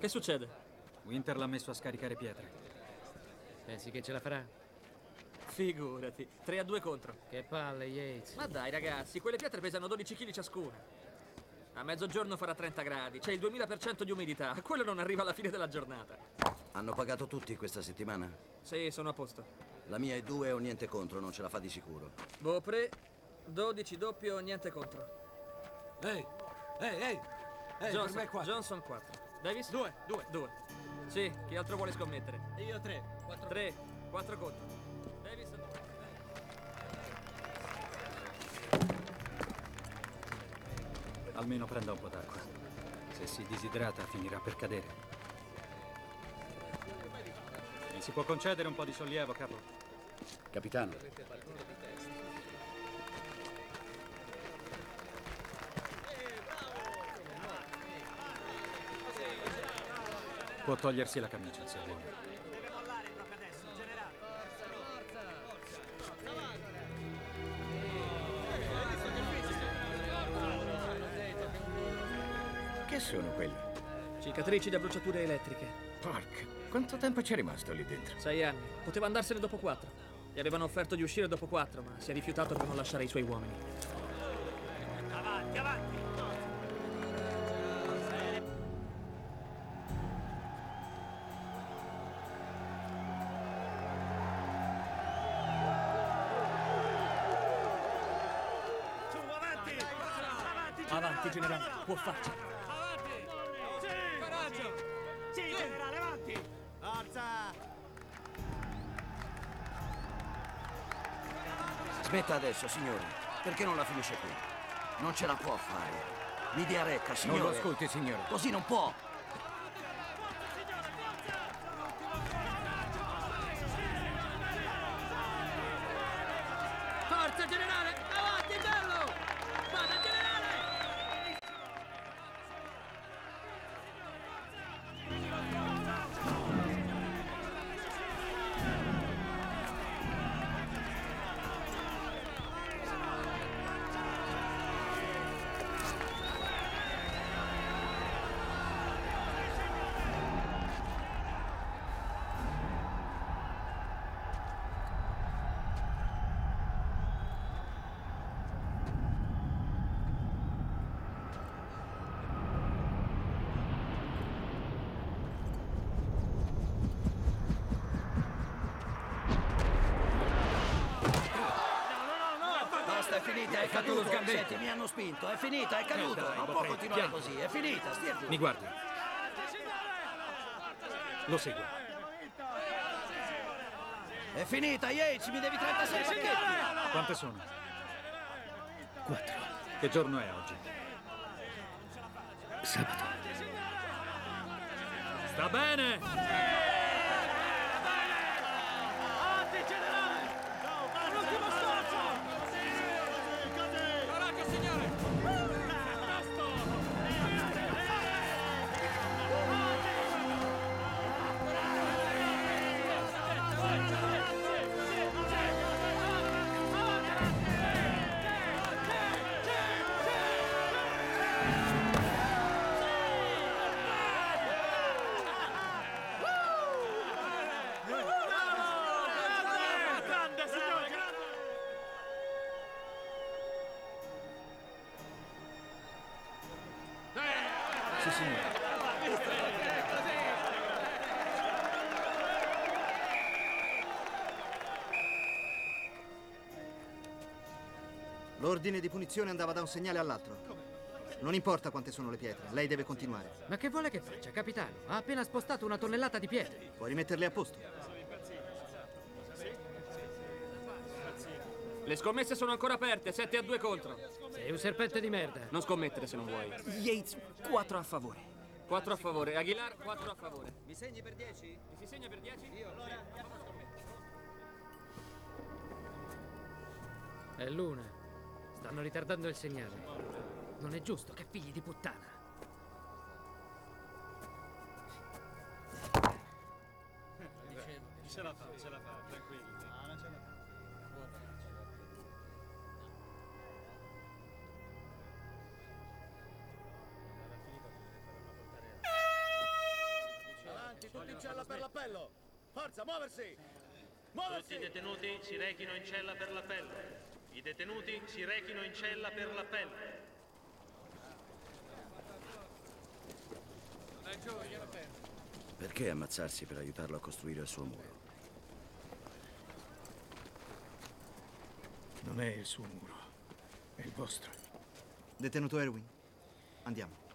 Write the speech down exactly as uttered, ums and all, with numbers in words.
Che succede? Winter l'ha messo a scaricare pietre. Pensi che ce la farà? Figurati, tre a due contro. Che palle, Yates. Ma dai, ragazzi, quelle pietre pesano dodici chili ciascuna. A mezzogiorno farà trenta gradi, c'è il duemila per cento di umidità. Quello non arriva alla fine della giornata. Hanno pagato tutti questa settimana? Sì, sono a posto. La mia è due o niente contro, non ce la fa di sicuro. Beaupre, dodici doppio o niente contro. Ehi, ehi, ehi. Ehi, Johnson, per me è quattro. Johnson quattro. Davis? due, due, due. Sì, chi altro vuole scommettere? E io tre, quattro contro. Davis no. Almeno prenda un po' d'acqua. Se si disidrata finirà per cadere. Mi si può concedere un po' di sollievo, capo? Capitano. Può togliersi la camicia, se vuole. Deve mollare proprio adesso, generale. Forza, forza. Che sono quelli? Cicatrici da bruciature elettriche. Park, quanto tempo c'è rimasto lì dentro? Sei anni. Poteva andarsene dopo quattro. Gli avevano offerto di uscire dopo quattro, ma si è rifiutato per non lasciare i suoi uomini. Avanti, avanti! Avanti, generale, può farci. Avanti! Sì! Coraggio! Sì, generale, avanti! Forza! Smetta adesso, signori. Perché non la finisce qui? Non ce la può fare. Mi dia retta, signore. Non lo ascolti, signore. Così non può. Forza, generale! Avanti, bello! Vada, generale! È finita, è caduto lo sgambetto. Senti, mi hanno spinto, è finita, è caduto. Non può continuare così, è finita, stia giù. Mi guardi. Lo seguo. È finita, Yates, mi devi trentasei pacchetti. Quante sono? Quattro. Che giorno è oggi? Sabato. Sta bene! Sta bene! Avanti, generale! All'ultimo sforzo! Sì, signore. L'ordine di punizione andava da un segnale all'altro. Non importa quante sono le pietre, lei deve continuare. Ma che vuole che faccia, capitano? Ha appena spostato una tonnellata di pietre. Puoi rimetterle a posto. Le scommesse sono ancora aperte, sette a due contro. Sei un serpente di merda. Non scommettere se non vuoi. Yates, quattro a favore. quattro a favore. Aguilar, quattro a favore. Mi segni per dieci? Mi si segna per dieci? Io, allora, andiamo a scommettere. È l'una. Stanno ritardando il segnale. Non è giusto, che figli di puttana. Ce la fa, ce la fa, tranquilli. No, non ce la fa. cella per l'appello! Forza, muoversi! Muoversi! Tutti i detenuti si rechino in cella per l'appello. I detenuti si rechino in cella per l'appello. Perché ammazzarsi per aiutarlo a costruire il suo muro? Non è il suo muro, è il vostro. Detenuto Irwin, andiamo.